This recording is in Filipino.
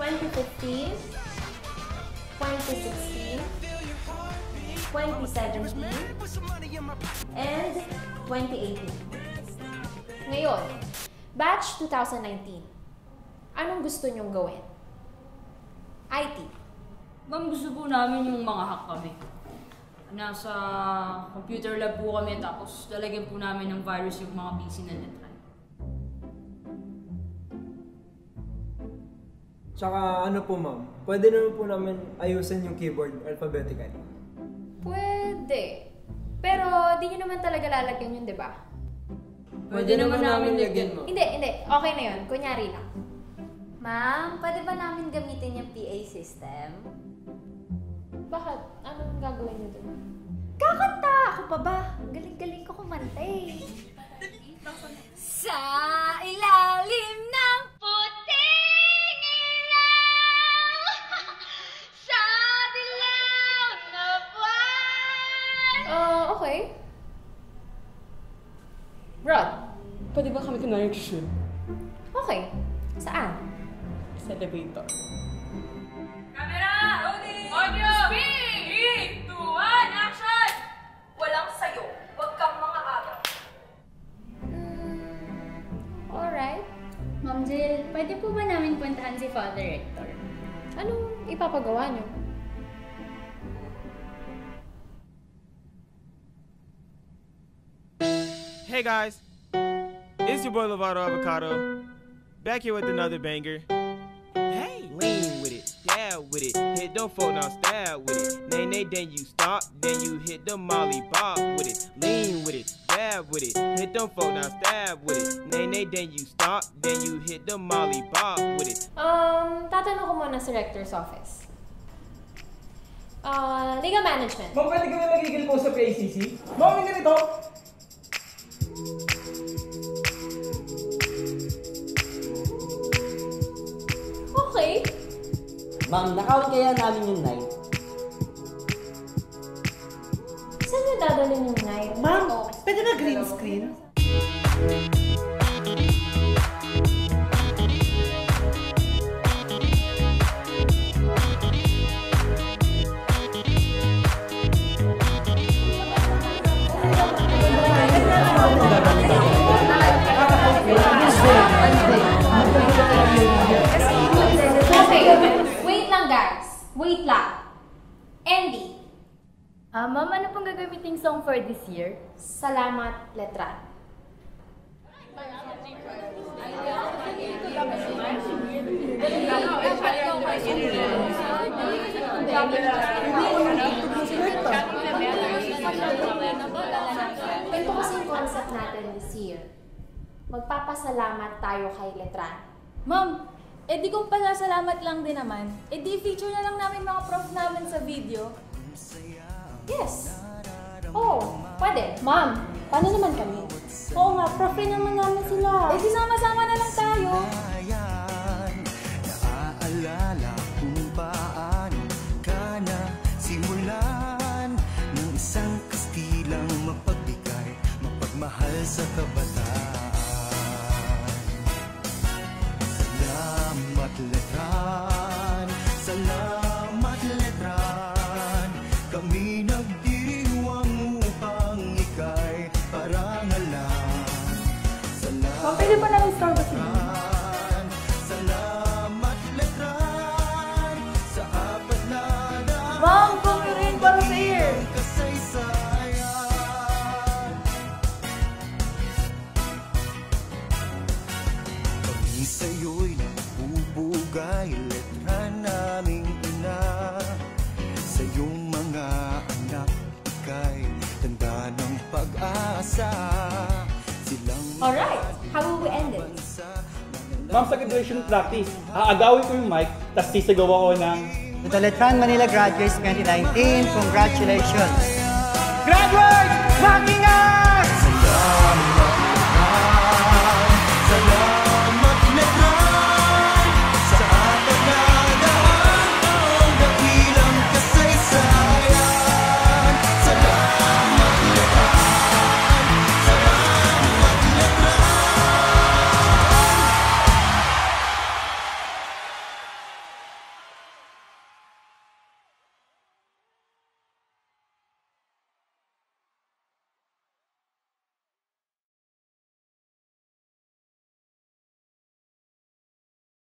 2015, 2016, 2017, and 2018. Ngayon, batch 2019. Anong gusto nyong gawin? IT. Ma'am, gusto po namin yung mga hack kami. Nasa computer lab po kami tapos lalagyan po namin ng virus yung mga PC na Letran. Tsaka ano po ma'am, pwede naman po namin ayusin yung keyboard alphabetically. Pwede. Pero di nyo naman talaga lalagyan yun, di ba? Pwede naman namin lagyan mo. Hindi. Okay na yun. Kunyari lang. Ma'am, pwede ba namin gamitin yung PA system? Bakit? Anong gagawin nyo doon? Kakanta! Ako pa ba? Galing-galing ko kumanta eh. Sa ilalim ng okay. Brad, pwede ba kami kunwari nag-shoot? Okay. Saan? Sa elevator. Camera! Loading! Audio! Speed! 3, 2, 1, action! Walang sayo. Huwag kang mga agaw. Alright. Ma'am Jill, pwede po ba namin puntahan si Father Rector? Anong ipapagawa niyo? Hey guys, it's your boy Lavado Avocado, back here with another banger. Hey, lean with it, dab with it, hit the phone, now stab with it. Nay, nay, then you stop, then you hit the molly bop with it. Lean with it, dab with it, hit the phone, now stab with it. Nay, nay, then you stop, then you hit the molly bop with it. Tatanong ko muna sa Rector's office. Legal management. Ma'am, pwede kami magigil po sa PICC? Ma'am, hindi ganito! Okay. Ma'am, nakawin kaya namin yung knife? Saan nyo dadalhin yung knife? Ma'am, pwede na green screen? Wait lang. Andy. Ma'am, ano pong gagamitin song for this year? Salamat, Letran. Ito kasi yung concept natin this year. Magpapasalamat tayo kay Letran. Ma'am! Eh di kung pasasalamat lang din naman, eh di feature na lang namin mga prof namin sa video. Yes! Oh, pwede. Ma'am, paano naman kami? Oo nga, prof naman namin sila. Eh di sama-sama na lang tayo. Naaalala kung paano ka na simulan ng isang kastilang mapagbigay, mapagmahal sa kabataan. Letran, salamat Letran, kami nagdiriwang upang ika'y parangalan. Salamat Letran, salamat Letran, sa apat na daan. Ma'am, pagkirin para sa iyo. Kami sa'yo'y bugay Letran naming ina. Sa iyong mga anak, ika'y tanda ng pag-asa. Alright, how will we end it? Ma'am, sa graduation practice, aagawin ko yung mic, tapos sisagawa ko ng... The Letran Manila Graduates 2019, congratulations! Graduates! Magingat! Salamat!